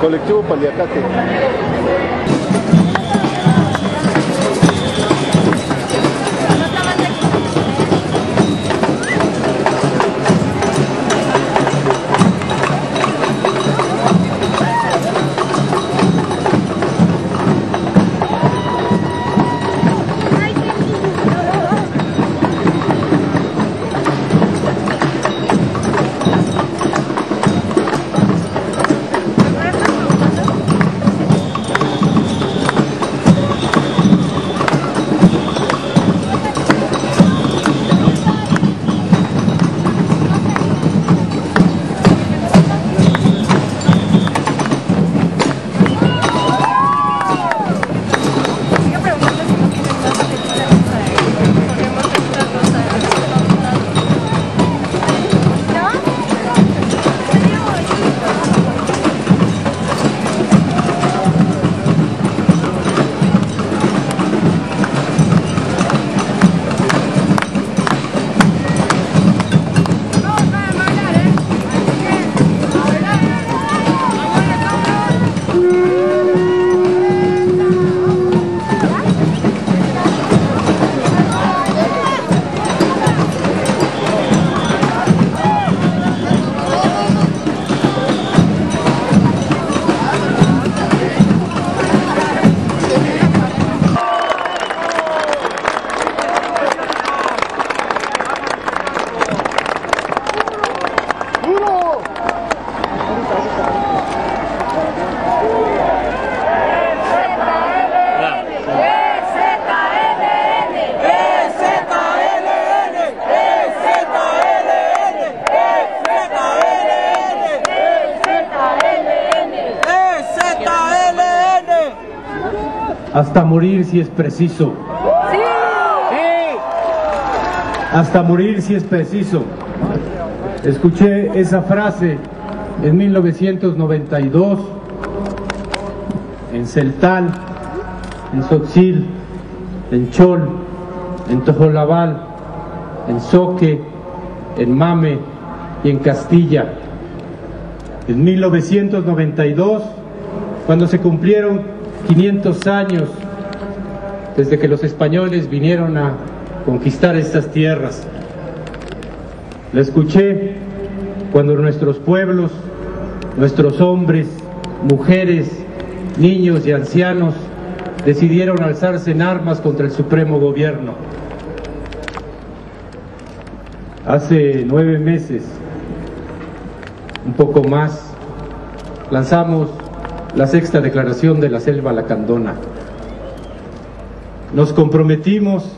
Colectivo Paliacate. Hasta morir si es preciso. ¡Sí! Hasta morir si es preciso. Escuché esa frase en 1992 en Celtal, en Sotzil, en Chol, en Tojolabal, en Soque, en Mame y en Castilla. En 1992, cuando se cumplieron 500 años desde que los españoles vinieron a conquistar estas tierras. La escuché cuando nuestros pueblos, nuestros hombres, mujeres, niños y ancianos decidieron alzarse en armas contra el supremo gobierno. Hace 9 meses, un poco más, lanzamos la sexta declaración de la selva lacandona. Nos comprometimos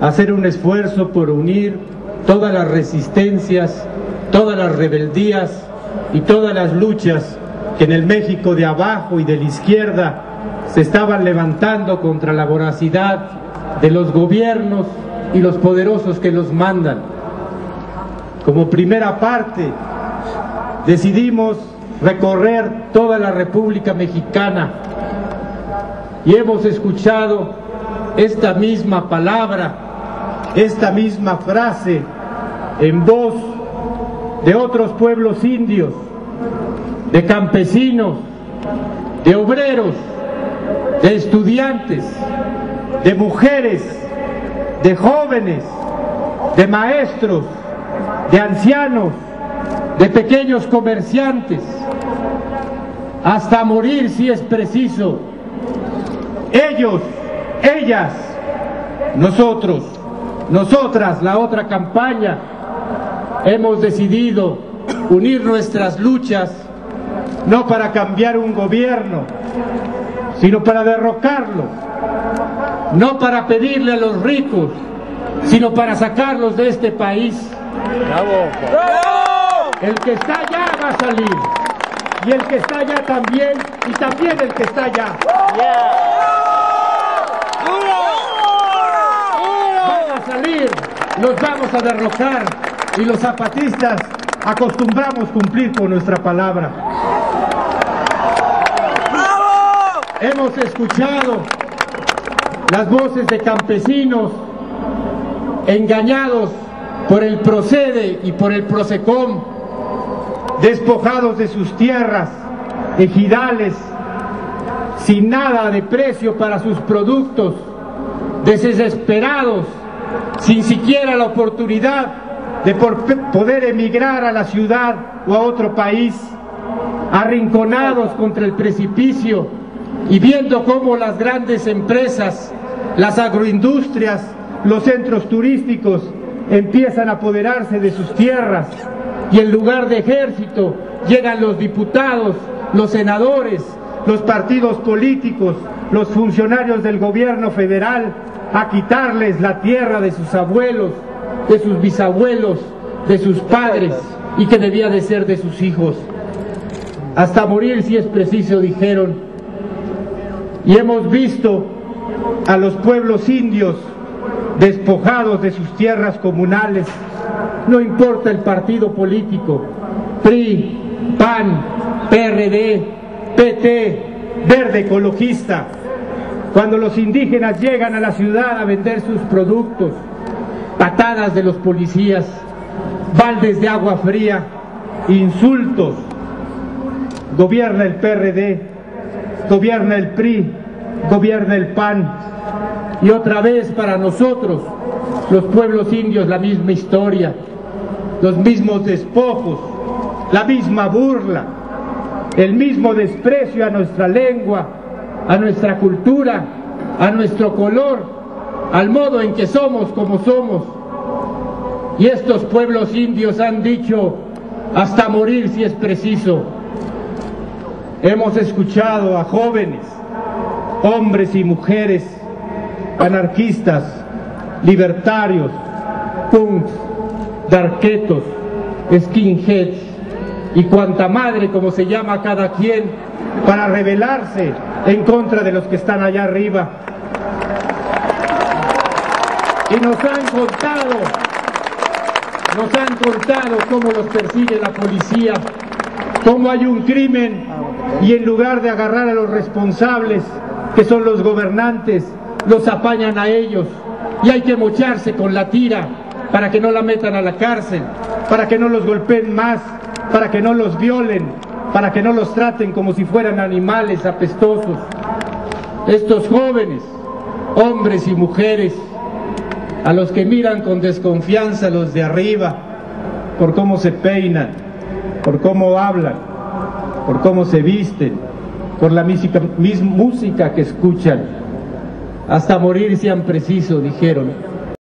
a hacer un esfuerzo por unir todas las resistencias, todas las rebeldías y todas las luchas que en el México de abajo y de la izquierda se estaban levantando contra la voracidad de los gobiernos y los poderosos que los mandan. Como primera parte, decidimos recorrer toda la República Mexicana y hemos escuchado esta misma palabra, esta misma frase en voz de otros pueblos indios, de campesinos, de obreros, de estudiantes, de mujeres, de jóvenes, de maestros, de ancianos, de pequeños comerciantes. Hasta morir si es preciso. Ellos, ellas, nosotros, nosotras, la otra campaña, hemos decidido unir nuestras luchas no para cambiar un gobierno, sino para derrocarlo. No para pedirle a los ricos, sino para sacarlos de este país. ¡Bravo! El que está allá va a salir, y el que está allá también, y también el que está allá. Van a salir, los vamos a derrocar, y los zapatistas acostumbramos cumplir con nuestra palabra. Hemos escuchado las voces de campesinos engañados por el Procede y por el Prosecom, despojados de sus tierras, ejidales sin nada de precio para sus productos, desesperados, sin siquiera la oportunidad de poder emigrar a la ciudad o a otro país, arrinconados contra el precipicio y viendo cómo las grandes empresas, las agroindustrias, los centros turísticos empiezan a apoderarse de sus tierras y en lugar de ejército llegan los diputados, los senadores, los partidos políticos, los funcionarios del gobierno federal a quitarles la tierra de sus abuelos, de sus bisabuelos, de sus padres y que debía de ser de sus hijos. Hasta morir si es preciso, dijeron. Y hemos visto a los pueblos indios despojados de sus tierras comunales, no importa el partido político, PRI, PAN, PRD, PT, Verde Ecologista. Cuando los indígenas llegan a la ciudad a vender sus productos, patadas de los policías, baldes de agua fría, insultos. Gobierna el PRD, gobierna el PRI, gobierna el PAN. Y otra vez para nosotros, los pueblos indios, la misma historia, los mismos despojos, la misma burla, el mismo desprecio a nuestra lengua, a nuestra cultura, a nuestro color, al modo en que somos como somos. Y estos pueblos indios han dicho hasta morir si es preciso. Hemos escuchado a jóvenes, hombres y mujeres, anarquistas, libertarios, punks, darketos, skinheads y cuanta madre como se llama cada quien para rebelarse en contra de los que están allá arriba. Y nos han contado cómo los persigue la policía, cómo hay un crimen y en lugar de agarrar a los responsables, que son los gobernantes, los apañan a ellos y hay que mocharse con la tira para que no la metan a la cárcel, para que no los golpeen más, para que no los violen, para que no los traten como si fueran animales apestosos. Estos jóvenes, hombres y mujeres, a los que miran con desconfianza los de arriba, por cómo se peinan, por cómo hablan, por cómo se visten, por la música que escuchan. Hasta morir sean precisos, dijeron.